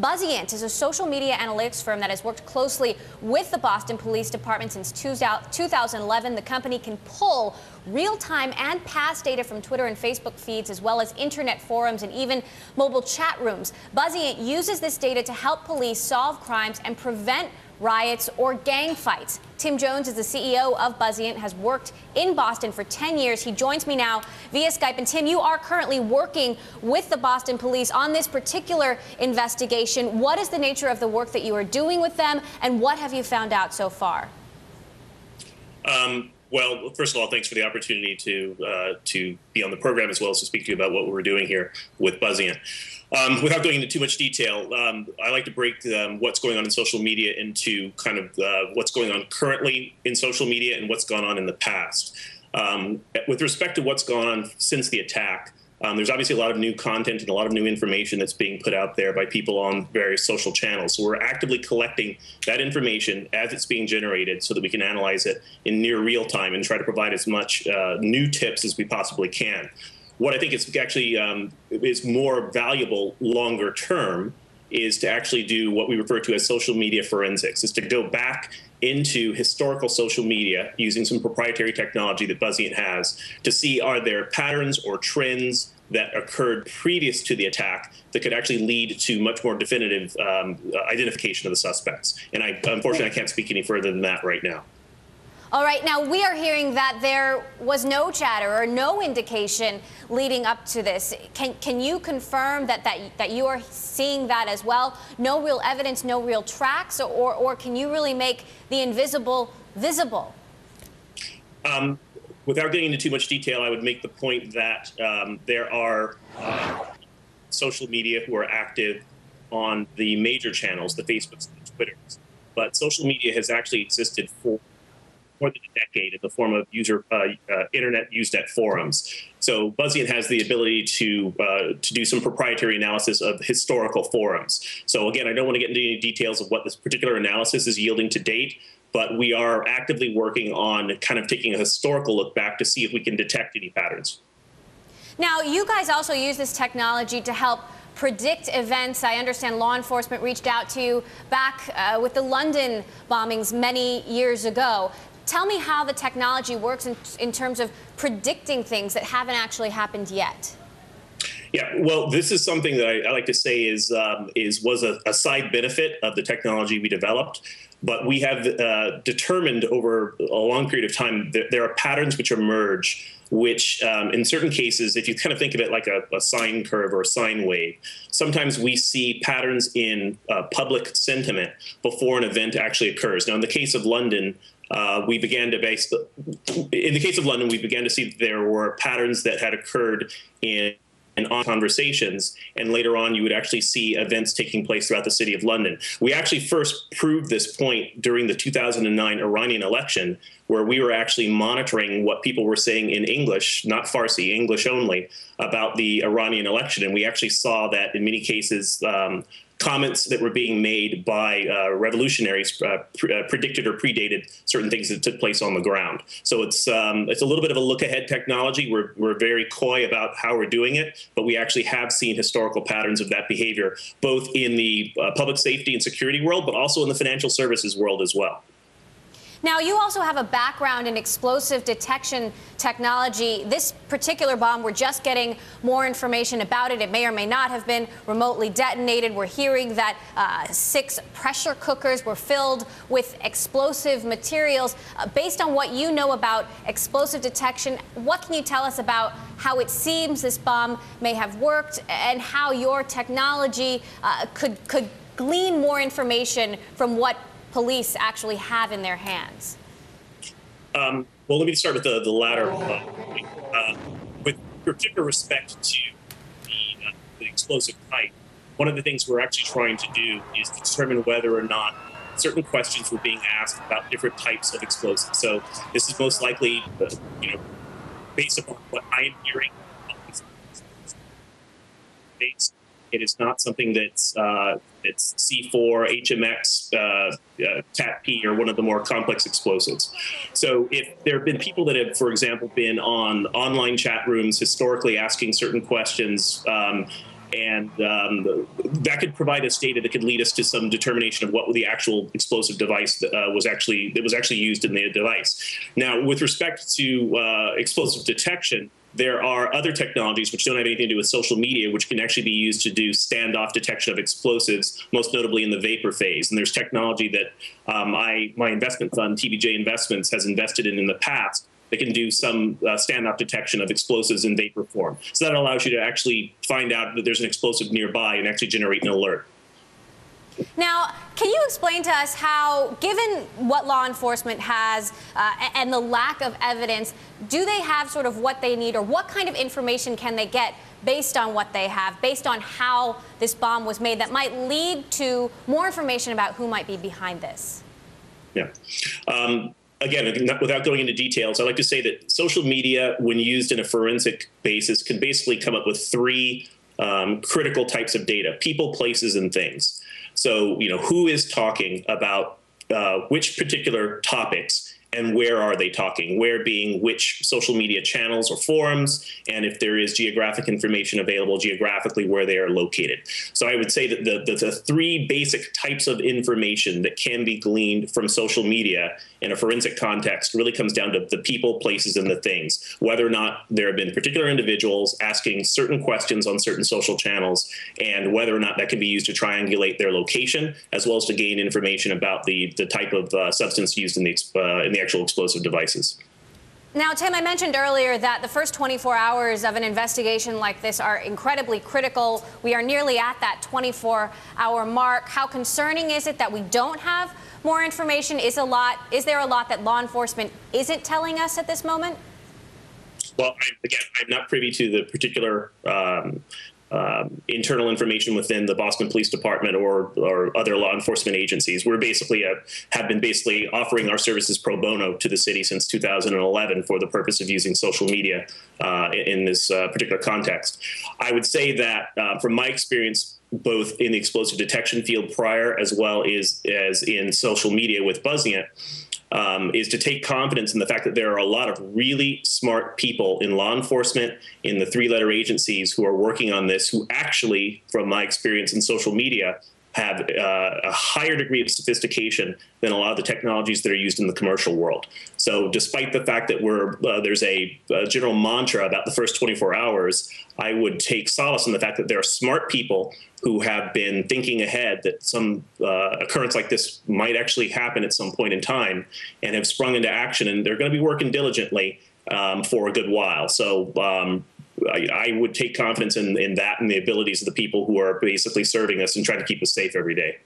Buzzient is a social media analytics firm that has worked closely with the Boston Police Department since 2011. The company can pull real-time and past data from Twitter and Facebook feeds, as well as internet forums and even mobile chat rooms. Buzzient uses this data to help police solve crimes and prevent riots or gang fights. Tim Jones is the CEO of Buzzient, has worked in Boston for 10 years. He joins me now via Skype. And Tim, you are currently working with the Boston Police on this particular investigation. What is the nature of the work that you are doing with them, and what have you found out so far? Well, first of all, thanks for the opportunity to be on the program, as well as to speak to you about what we're doing here with Buzzient. Without going into too much detail, I like to break what's going on in social media into kind of what's going on currently in social media and what's gone on in the past. With respect to what's gone on since the attack, there's obviously a lot of new content and a lot of new information that's being put out there by people on various social channels. So we're actively collecting that information as it's being generated so that we can analyze it in near real time and try to provide as much new tips as we possibly can. What I think is actually is more valuable longer term is to actually do what we refer to as social media forensics, is to go back into historical social media using some proprietary technology that Buzzient has to see, are there patterns or trends that occurred previous to the attack that could actually lead to much more definitive identification of the suspects. And unfortunately, I can't speak any further than that right now. All right, now we are hearing that there was no chatter or no indication leading up to this. Can you confirm that you are seeing that as well? No real evidence, no real tracks, or can you really make the invisible visible? Without getting into too much detail, I would make the point that there are social media who are active on the major channels, the Facebooks and the Twitters, but social media has actually existed for more than a decade in the form of internet Usenet forums. So Buzzient has the ability to do some proprietary analysis of historical forums. So again, I don't want to get into any details of what this particular analysis is yielding to date, but we are actively working on kind of taking a historical look back to see if we can detect any patterns. Now, you guys also use this technology to help predict events. I understand law enforcement reached out to you back with the London bombings many years ago. Tell me how the technology works in terms of predicting things that haven't actually happened yet. Yeah, well, this is something that I like to say was a side benefit of the technology we developed. But we have determined over a long period of time that there are patterns which emerge, which in certain cases, if you kind of think of it like a sine curve or a sine wave, sometimes we see patterns in public sentiment before an event actually occurs. Now, in the case of London, we began to see there were patterns that had occurred in conversations, and later on you would actually see events taking place throughout the city of London. We actually first proved this point during the 2009 Iranian election, where we were actually monitoring what people were saying in English, not Farsi, English only, about the Iranian election. And we actually saw that in many cases, comments that were being made by revolutionaries predicted or predated certain things that took place on the ground. So it's a little bit of a look-ahead technology. We're very coy about how we're doing it, but we actually have seen historical patterns of that behavior, both in the public safety and security world, but also in the financial services world as well. Now, you also have a background in explosive detection technology. This particular bomb, we're just getting more information about it. It may or may not have been remotely detonated. We're hearing that 6 pressure cookers were filled with explosive materials. Based on what you know about explosive detection, what can you tell us about how it seems this bomb may have worked and how your technology could glean more information from what police actually have in their hands? Well, let me start with the latter. With particular respect to the explosive type, one of the things we're actually trying to do is to determine whether or not certain questions were being asked about different types of explosives. So this is most likely, based upon what I am hearing, it is not something that's C4, HMX, TATP, or one of the more complex explosives. So if there have been people that have, for example, been on online chat rooms historically asking certain questions, And that could provide us data that could lead us to some determination of what the actual explosive device that was actually used in the device. Now, with respect to explosive detection, there are other technologies which don't have anything to do with social media, which can actually be used to do standoff detection of explosives, most notably in the vapor phase. And there's technology that my investment fund, TBJ Investments, has invested in the past. They can do some standoff detection of explosives in vapor form. So that allows you to actually find out that there's an explosive nearby and actually generate an alert. Now, can you explain to us how, given what law enforcement has and the lack of evidence, do they have sort of what they need, or what kind of information can they get based on what they have, based on how this bomb was made, that might lead to more information about who might be behind this? Yeah. Again, without going into details, I like to say that social media, when used in a forensic basis, can basically come up with three critical types of data: people, places, and things. So, you know, who is talking about which particular topics, and where are they talking? Where being which social media channels or forums, and if there is geographic information available, geographically where they are located. So I would say that the three basic types of information that can be gleaned from social media in a forensic context really comes down to the people, places, and the things. Whether or not there have been particular individuals asking certain questions on certain social channels, and whether or not that can be used to triangulate their location, as well as to gain information about the type of substance used in the actual explosive devices. Now, Tim, I mentioned earlier that the first 24 hours of an investigation like this are incredibly critical. We are nearly at that 24-hour mark. How concerning is it that we don't have more information? Is there a lot that law enforcement isn't telling us at this moment? Well, again, I'm not privy to the particular internal information within the Boston Police Department or other law enforcement agencies. We're basically have been offering our services pro bono to the city since 2011 for the purpose of using social media in this particular context. I would say that from my experience, both in the explosive detection field prior as well as in social media with Buzzient, is to take confidence in the fact that there are a lot of really smart people in law enforcement, in the three-letter agencies who are working on this, who actually, from my experience in social media, have a higher degree of sophistication than a lot of the technologies that are used in the commercial world. So despite the fact that there's a general mantra about the first 24 hours, I would take solace in the fact that there are smart people who have been thinking ahead that some occurrence like this might actually happen at some point in time, and have sprung into action, and they're going to be working diligently for a good while. So I would take confidence in that and the abilities of the people who are basically serving us and trying to keep us safe every day.